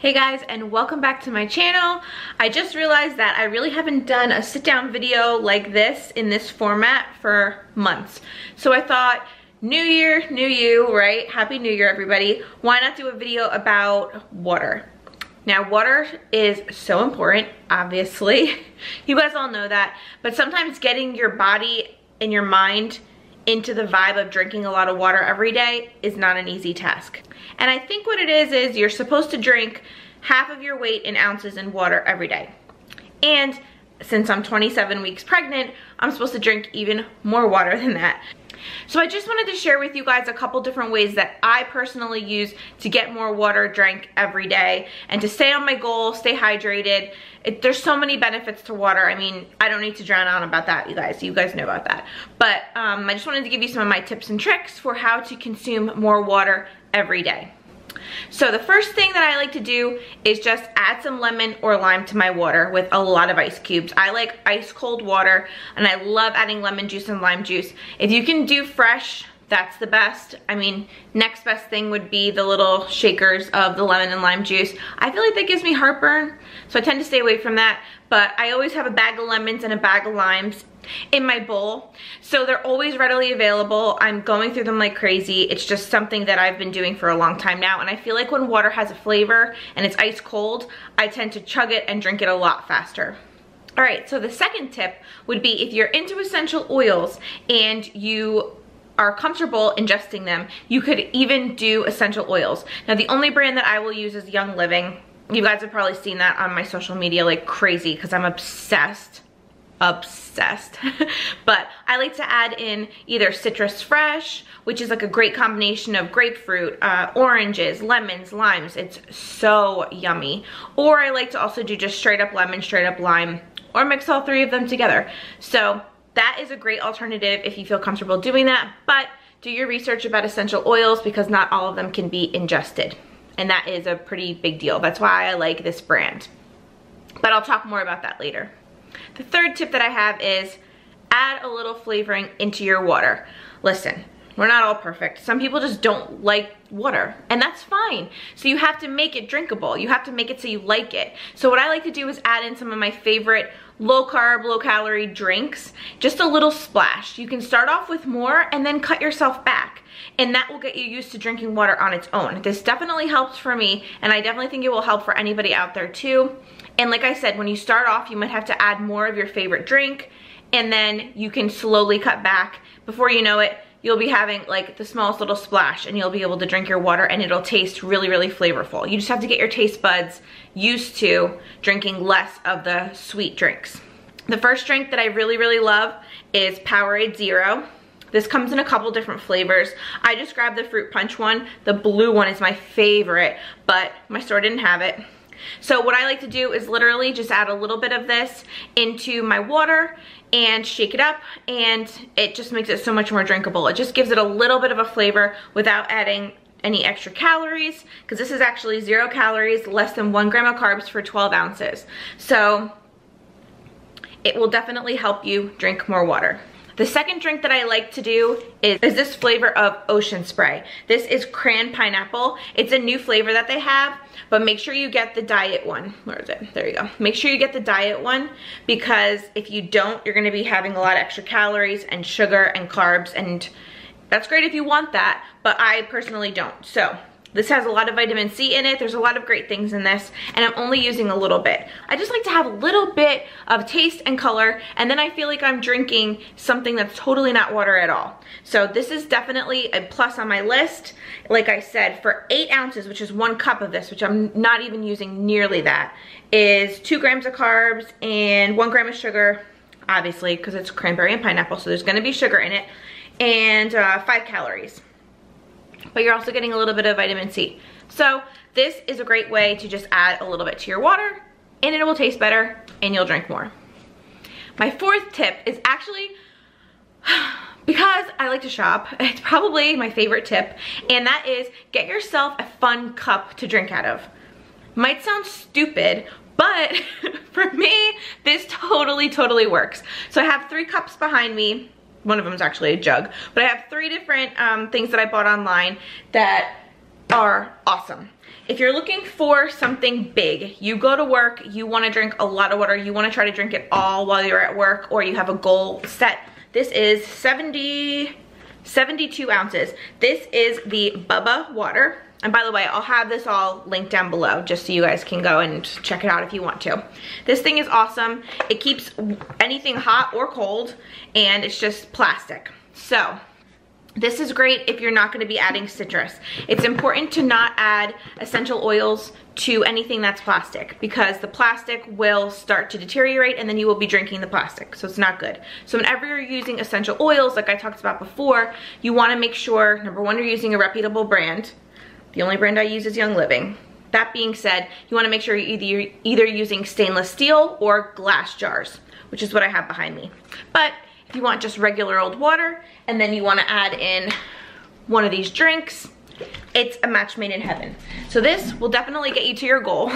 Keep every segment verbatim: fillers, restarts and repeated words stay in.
Hey guys, and welcome back to my channel. I just realized that I really haven't done a sit down video like this in this format for months. So I thought, new year, new you, right? Happy New Year, everybody. Why not do a video about water? Now, water is so important, obviously. You guys all know that, but sometimes getting your body and your mind into the vibe of drinking a lot of water every day is not an easy task. And I think what it is is you're supposed to drink half of your weight in ounces in water every day. And since I'm twenty-seven weeks pregnant, I'm supposed to drink even more water than that. So I just wanted to share with you guys a couple different ways that I personally use to get more water drank every day and to stay on my goal, stay hydrated. It, there's so many benefits to water. I mean, I don't need to drown on about that, you guys. You guys know about that. But um, I just wanted to give you some of my tips and tricks for how to consume more water every day. So the first thing that I like to do is just add some lemon or lime to my water with a lot of ice cubes. I like ice cold water, and I love adding lemon juice and lime juice. If you can do fresh, that's the best. I mean, next best thing would be the little shakers of the lemon and lime juice. I feel like that gives me heartburn, so I tend to stay away from that. But I always have a bag of lemons and a bag of limes in my bowl, so they're always readily available. I'm going through them like crazy. It's just something that I've been doing for a long time now, and I feel like when water has a flavor and it's ice cold, I tend to chug it and drink it a lot faster. All right, so the second tip would be, if you're into essential oils and you are comfortable ingesting them, you could even do essential oils. Now, the only brand that I will use is Young Living. You guys have probably seen that on my social media like crazy because I'm obsessed obsessed but I like to add in either citrus fresh, which is like a great combination of grapefruit, uh, oranges, lemons, limes. It's so yummy. Or I like to also do just straight up lemon, straight up lime, or mix all three of them together. So that is a great alternative if you feel comfortable doing that, but do your research about essential oils because not all of them can be ingested, and that is a pretty big deal. That's why I like this brand, but I'll talk more about that later. The third tip that I have is add a little flavoring into your water. Listen, we're not all perfect. Some people just don't like water, and that's fine. So you have to make it drinkable. You have to make it so you like it. So what I like to do is add in some of my favorite low carb, low calorie drinks, just a little splash. You can start off with more and then cut yourself back, and that will get you used to drinking water on its own. This definitely helps for me, and I definitely think it will help for anybody out there too. And like I said, when you start off, you might have to add more of your favorite drink, and then you can slowly cut back. Before you know it, you'll be having like the smallest little splash, and you'll be able to drink your water, and it'll taste really, really flavorful. You just have to get your taste buds used to drinking less of the sweet drinks. The first drink that I really, really love is Powerade Zero. This comes in a couple different flavors. I just grabbed the fruit punch one. The blue one is my favorite, but my store didn't have it. So what I like to do is literally just add a little bit of this into my water and shake it up, and it just makes it so much more drinkable. It just gives it a little bit of a flavor without adding any extra calories, because this is actually zero calories, less than one gram of carbs for twelve ounces. So it will definitely help you drink more water. The second drink that I like to do is, is this flavor of Ocean Spray. This is cran pineapple. It's a new flavor that they have, but make sure you get the diet one. Where is it? There you go. Make sure you get the diet one, because if you don't, you're gonna be having a lot of extra calories and sugar and carbs, and that's great if you want that, but I personally don't. So this has a lot of vitamin C in it. There's a lot of great things in this, and I'm only using a little bit. I just like to have a little bit of taste and color, and then I feel like I'm drinking something that's totally not water at all. So this is definitely a plus on my list. Like I said, for eight ounces, which is one cup of this, which I'm not even using nearly that, is two grams of carbs and one gram of sugar, obviously, because it's cranberry and pineapple, so there's gonna be sugar in it, and uh, five calories. But you're also getting a little bit of vitamin C. So this is a great way to just add a little bit to your water, and it will taste better, and you'll drink more. My fourth tip is actually, because I like to shop, it's probably my favorite tip, and that is get yourself a fun cup to drink out of. Might sound stupid, but for me, this totally, totally works. So I have three cups behind me. One of them is actually a jug, but I have three different um, things that I bought online that are awesome. If you're looking for something big, you go to work, you want to drink a lot of water, you want to try to drink it all while you're at work, or you have a goal set, this is seventy, seventy-two ounces. This is the Bubba water. And by the way, I'll have this all linked down below just so you guys can go and check it out if you want to. This thing is awesome. It keeps anything hot or cold, and it's just plastic. So this is great if you're not going to be adding citrus. It's important to not add essential oils to anything that's plastic, because the plastic will start to deteriorate and then you will be drinking the plastic, so it's not good. So whenever you're using essential oils, like I talked about before, you want to make sure, number one, you're using a reputable brand. The only brand I use is Young Living. That being said, you want to make sure you're either, you're either using stainless steel or glass jars, which is what I have behind me. But if you want just regular old water and then you want to add in one of these drinks, it's a match made in heaven. So this will definitely get you to your goal.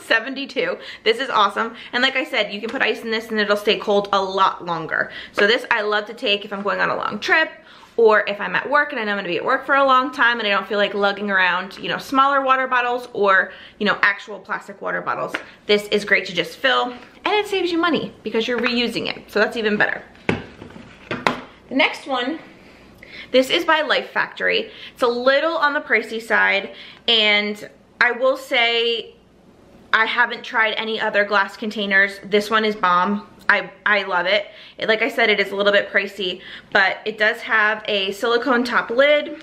seventy-two. This is awesome. And like I said, you can put ice in this and it'll stay cold a lot longer. So this I love to take if I'm going on a long trip, or if I'm at work and I know I'm gonna be at work for a long time and I don't feel like lugging around, you know, smaller water bottles or, you know, actual plastic water bottles. This is great to just fill, and it saves you money because you're reusing it. So that's even better. The next one, this is by Life Factory. It's a little on the pricey side, and I will say I haven't tried any other glass containers. This one is bomb. I, I love it. it. Like I said, it is a little bit pricey, but it does have a silicone top lid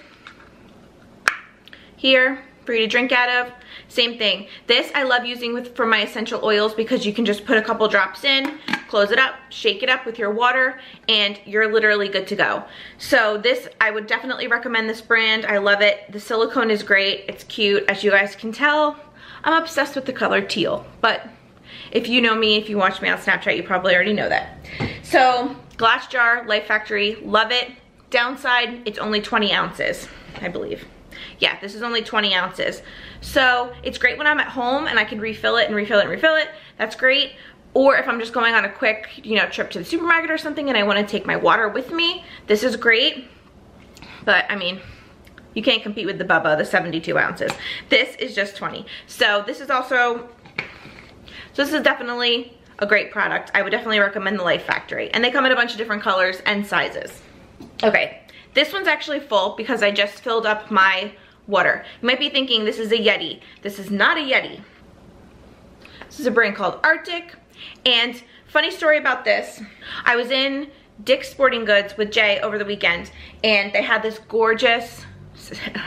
here for you to drink out of. Same thing. This I love using with for my essential oils, because you can just put a couple drops in, close it up, shake it up with your water, and you're literally good to go. So this, I would definitely recommend this brand. I love it. The silicone is great. It's cute. As you guys can tell, I'm obsessed with the color teal, but if you know me, if you watch me on Snapchat, you probably already know that. So, glass jar, Life Factory, love it. Downside, it's only twenty ounces, I believe. Yeah, this is only twenty ounces. So, it's great when I'm at home and I can refill it and refill it and refill it. That's great. Or if I'm just going on a quick, you know, trip to the supermarket or something and I want to take my water with me, this is great. But, I mean, you can't compete with the Bubba, the seventy-two ounces. This is just twenty. So, this is also... So this is definitely a great product. I would definitely recommend the Life Factory. And they come in a bunch of different colors and sizes. Okay, this one's actually full because I just filled up my water. You might be thinking this is a Yeti. This is not a Yeti. This is a brand called Arctic. And funny story about this, I was in Dick's Sporting Goods with Jay over the weekend, and they had this gorgeous,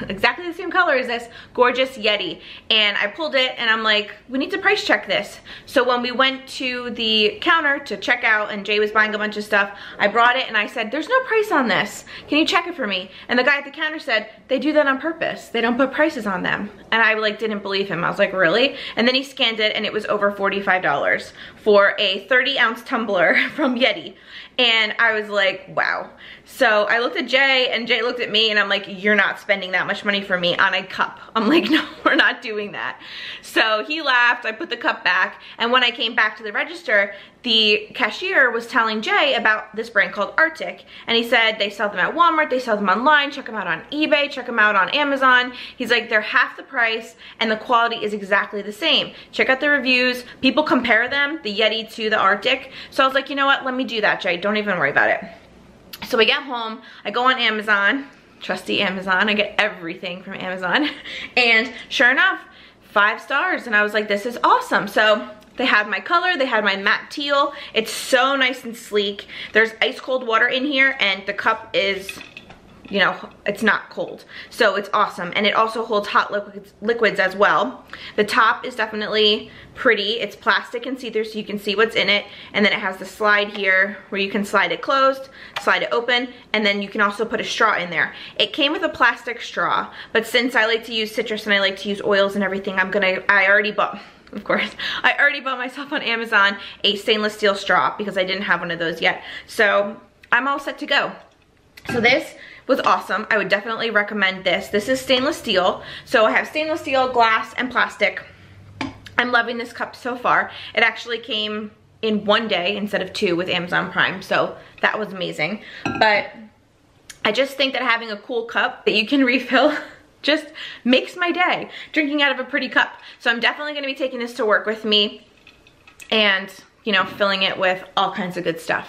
exactly the same color as this, gorgeous Yeti, and I pulled it and I'm like, we need to price check this. So when we went to the counter to check out and Jay was buying a bunch of stuff, I brought it and I said, there's no price on this, can you check it for me? And the guy at the counter said, they do that on purpose, they don't put prices on them. And I like didn't believe him. I was like, really? And then he scanned it and it was over forty-five dollars for a thirty ounce tumbler from Yeti, and I was like, wow. So I looked at Jay and Jay looked at me and I'm like, you're not spending that much money for me on a cup. I'm like, no, we're not doing that. So he laughed, I put the cup back, and when I came back to the register, the cashier was telling Jay about this brand called Arctic, and he said they sell them at Walmart, they sell them online, check them out on eBay, check them out on Amazon. He's like, they're half the price and the quality is exactly the same. Check out the reviews, people compare them, the Yeti to the Arctic. So I was like, you know what, let me do that, Jay, don't even worry about it. So I get home, I go on Amazon, trusty Amazon, I get everything from Amazon, and sure enough, five stars, and I was like, this is awesome. So they had my color, they had my matte teal, it's so nice and sleek. There's ice cold water in here, and the cup is, you know, it's not cold, so it's awesome. And it also holds hot liquids, liquids as well. The top is definitely pretty, it's plastic and see-through, so you can see what's in it, and then it has the slide here where you can slide it closed, slide it open, and then you can also put a straw in there. It came with a plastic straw, but since I like to use citrus and I like to use oils and everything, I'm gonna, I already bought, of course, I already bought myself on Amazon a stainless steel straw because I didn't have one of those yet, so I'm all set to go. So this was awesome. I would definitely recommend this. This is stainless steel. So I have stainless steel, glass, and plastic. I'm loving this cup so far. It actually came in one day instead of two with Amazon Prime, so that was amazing. But I just think that having a cool cup that you can refill just makes my day, drinking out of a pretty cup. So I'm definitely gonna be taking this to work with me and, you know, filling it with all kinds of good stuff.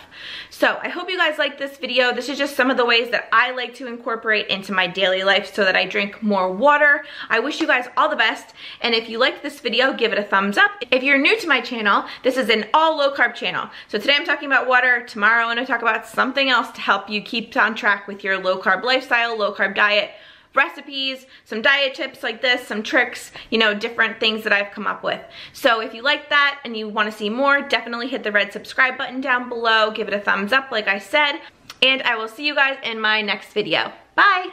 So I hope you guys like this video. This is just some of the ways that I like to incorporate into my daily life so that I drink more water. I wish you guys all the best. And if you liked this video, give it a thumbs up. If you're new to my channel, this is an all low carb channel. So today I'm talking about water. Tomorrow I'm gonna talk about something else to help you keep on track with your low carb lifestyle, low carb diet, recipes, some diet tips like this, some tricks, you know, different things that I've come up with. So if you like that and you want to see more, definitely hit the red subscribe button down below, give it a thumbs up like I said, and I will see you guys in my next video. Bye!